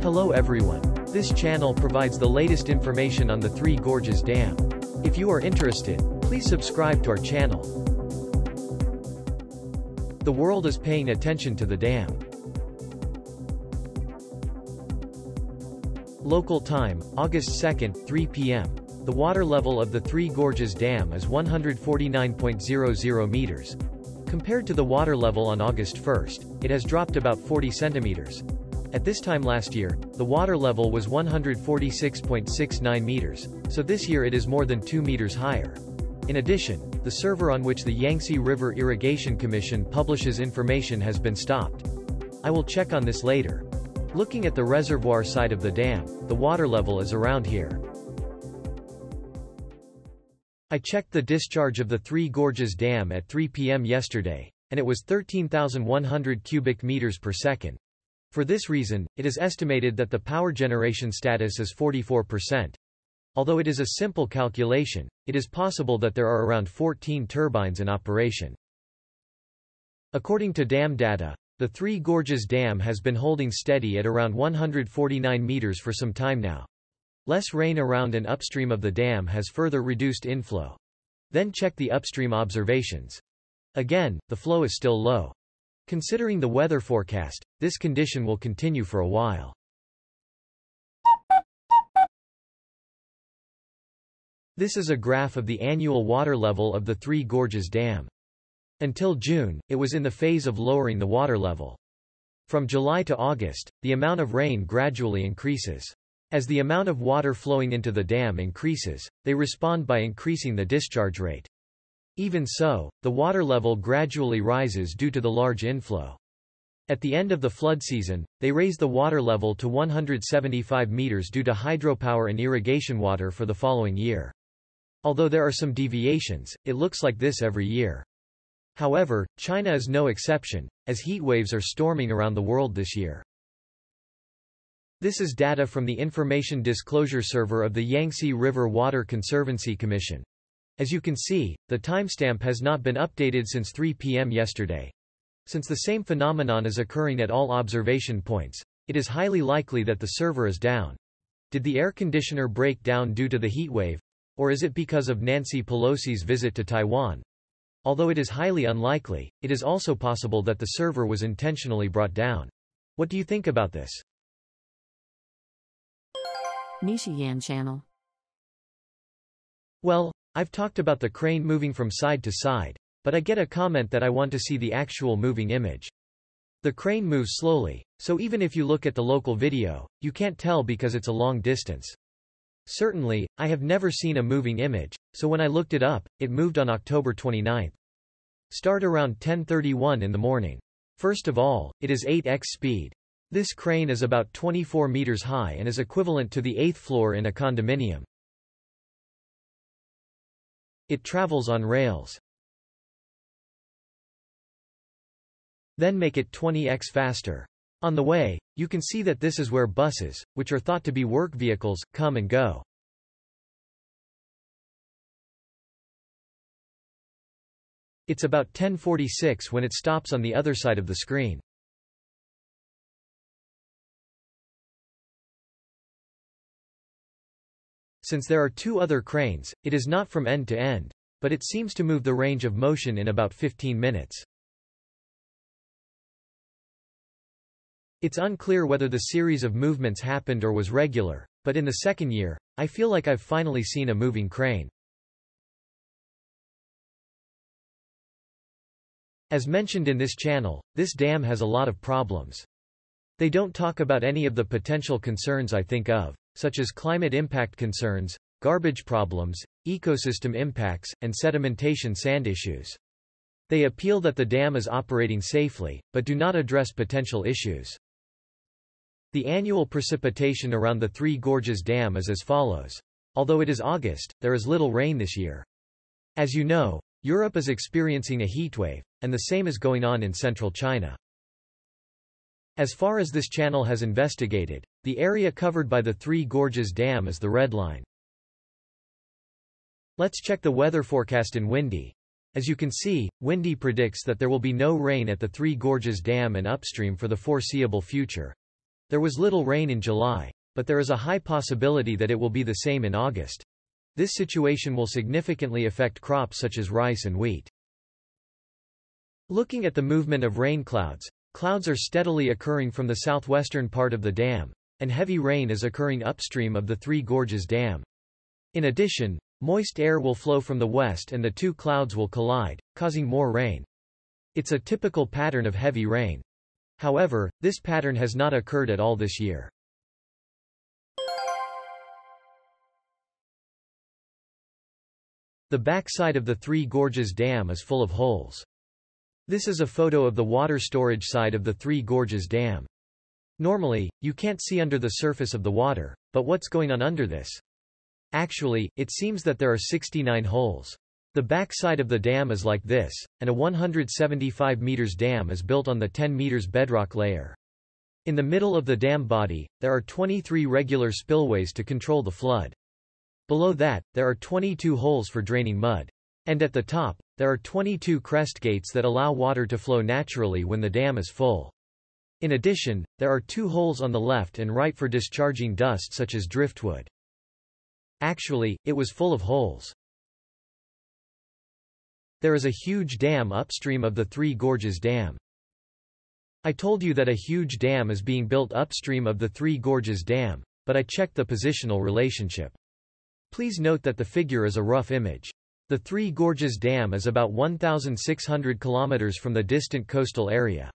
Hello everyone. This channel provides the latest information on the Three Gorges Dam. If you are interested, please subscribe to our channel. The world is paying attention to the dam. Local time, August 2, 3 p.m. The water level of the Three Gorges Dam is 149.00 meters. Compared to the water level on August 1, it has dropped about 40 centimeters. At this time last year, the water level was 146.69 meters, so this year it is more than 2 meters higher. In addition, the server on which the Yangtze River Irrigation Commission publishes information has been stopped. I will check on this later. Looking at the reservoir side of the dam, the water level is around here. I checked the discharge of the Three Gorges Dam at 3 p.m. yesterday, and it was 13,100 cubic meters per second. For this reason, it is estimated that the power generation status is 44%. Although it is a simple calculation, it is possible that there are around 14 turbines in operation. According to dam data, the Three Gorges Dam has been holding steady at around 149 meters for some time now. Less rain around and upstream of the dam has further reduced inflow. Then check the upstream observations. Again, the flow is still low. Considering the weather forecast, this condition will continue for a while. This is a graph of the annual water level of the Three Gorges Dam. Until June, it was in the phase of lowering the water level. From July to August, the amount of rain gradually increases. As the amount of water flowing into the dam increases, they respond by increasing the discharge rate. Even so, the water level gradually rises due to the large inflow. At the end of the flood season, they raise the water level to 175 meters due to hydropower and irrigation water for the following year. Although there are some deviations, it looks like this every year. However, China is no exception, as heat waves are storming around the world this year. This is data from the Information Disclosure Server of the Yangtze River Water Conservancy Commission. As you can see, the timestamp has not been updated since 3 p.m. yesterday. Since the same phenomenon is occurring at all observation points, it is highly likely that the server is down. Did the air conditioner break down due to the heatwave? Or is it because of Nancy Pelosi's visit to Taiwan? Although it is highly unlikely, it is also possible that the server was intentionally brought down. What do you think about this? NISHIYAN channel. Well, I've talked about the crane moving from side to side, but I get a comment that I want to see the actual moving image. The crane moves slowly, so even if you look at the local video, you can't tell because it's a long distance. Certainly, I have never seen a moving image, so when I looked it up, it moved on October 29. Start around 10:31 in the morning. First of all, it is 8x speed. This crane is about 24 meters high and is equivalent to the 8th floor in a condominium. It travels on rails. Then make it 20x faster. On the way, you can see that this is where buses, which are thought to be work vehicles, come and go. It's about 10:46 when it stops on the other side of the screen. Since there are two other cranes, it is not from end to end, but it seems to move the range of motion in about 15 minutes. It's unclear whether the series of movements happened or was regular, but in the second year, I feel like I've finally seen a moving crane. As mentioned in this channel, this dam has a lot of problems. They don't talk about any of the potential concerns I think of, such as climate impact concerns, garbage problems, ecosystem impacts, and sedimentation sand issues. They appeal that the dam is operating safely, but do not address potential issues. The annual precipitation around the Three Gorges Dam is as follows. Although it is August, there is little rain this year. As you know, Europe is experiencing a heatwave, and the same is going on in central China. As far as this channel has investigated, the area covered by the Three Gorges Dam is the red line. Let's check the weather forecast in Windy. As you can see, Windy predicts that there will be no rain at the Three Gorges Dam and upstream for the foreseeable future. There was little rain in July, but there is a high possibility that it will be the same in August. This situation will significantly affect crops such as rice and wheat. Looking at the movement of rain clouds, clouds are steadily occurring from the southwestern part of the dam, and heavy rain is occurring upstream of the Three Gorges Dam. In addition, moist air will flow from the west and the two clouds will collide, causing more rain. It's a typical pattern of heavy rain. However, this pattern has not occurred at all this year. The backside of the Three Gorges Dam is full of holes. This is a photo of the water storage side of the Three Gorges Dam. Normally, you can't see under the surface of the water, but what's going on under this? Actually, it seems that there are 69 holes. The backside of the dam is like this, and a 175 meters dam is built on the 10 meters bedrock layer. In the middle of the dam body, there are 23 regular spillways to control the flood. Below that, there are 22 holes for draining mud. And at the top, there are 22 crest gates that allow water to flow naturally when the dam is full. In addition, there are 2 holes on the left and right for discharging dust such as driftwood. Actually, it was full of holes. There is a huge dam upstream of the Three Gorges Dam. I told you that a huge dam is being built upstream of the Three Gorges Dam, but I checked the positional relationship. Please note that the figure is a rough image. The Three Gorges Dam is about 1,600 kilometers from the distant coastal area.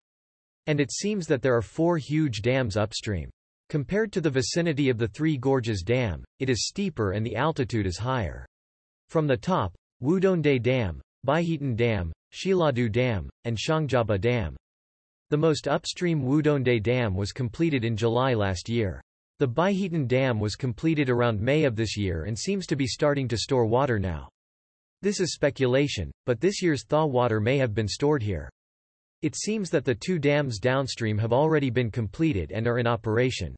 And it seems that there are 4 huge dams upstream. Compared to the vicinity of the Three Gorges Dam, it is steeper and the altitude is higher. From the top, Wudongde Dam, Baihetan Dam, Shiladu Dam, and Shangjaba Dam. The most upstream Wudongde Dam was completed in July last year. The Baihetan Dam was completed around May of this year and seems to be starting to store water now. This is speculation, but this year's thaw water may have been stored here. It seems that the 2 dams downstream have already been completed and are in operation.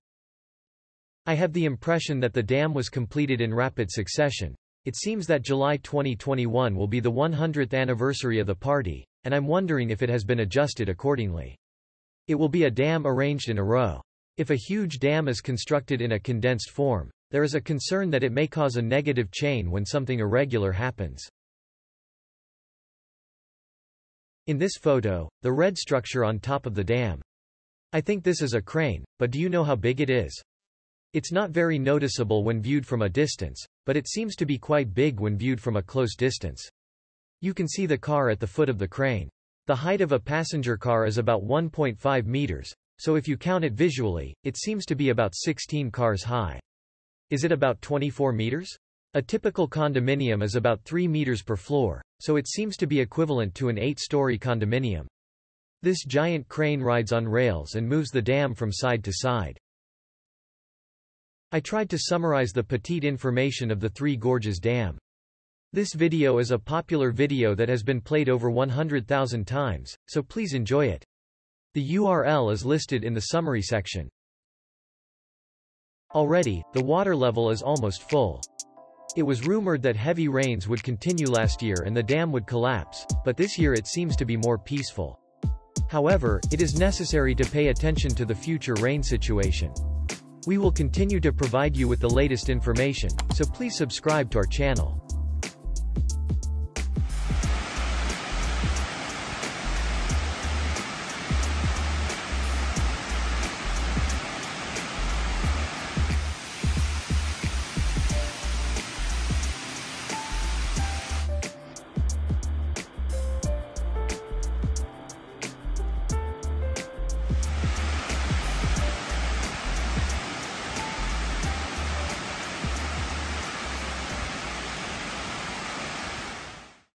I have the impression that the dam was completed in rapid succession. It seems that July 2021 will be the 100th anniversary of the party, and I'm wondering if it has been adjusted accordingly. It will be a dam arranged in a row. If a huge dam is constructed in a condensed form, there is a concern that it may cause a negative chain when something irregular happens. In this photo, the red structure on top of the dam. I think this is a crane, but do you know how big it is? It's not very noticeable when viewed from a distance, but it seems to be quite big when viewed from a close distance. You can see the car at the foot of the crane. The height of a passenger car is about 1.5 meters. So if you count it visually, it seems to be about 16 cars high. Is it about 24 meters? A typical condominium is about 3 meters per floor, so it seems to be equivalent to an 8-story condominium. This giant crane rides on rails and moves the dam from side to side. I tried to summarize the petite information of the Three Gorges Dam. This video is a popular video that has been played over 100,000 times, so please enjoy it. The URL is listed in the summary section. Already, the water level is almost full. It was rumored that heavy rains would continue last year and the dam would collapse, but this year it seems to be more peaceful. However, it is necessary to pay attention to the future rain situation. We will continue to provide you with the latest information, so please subscribe to our channel.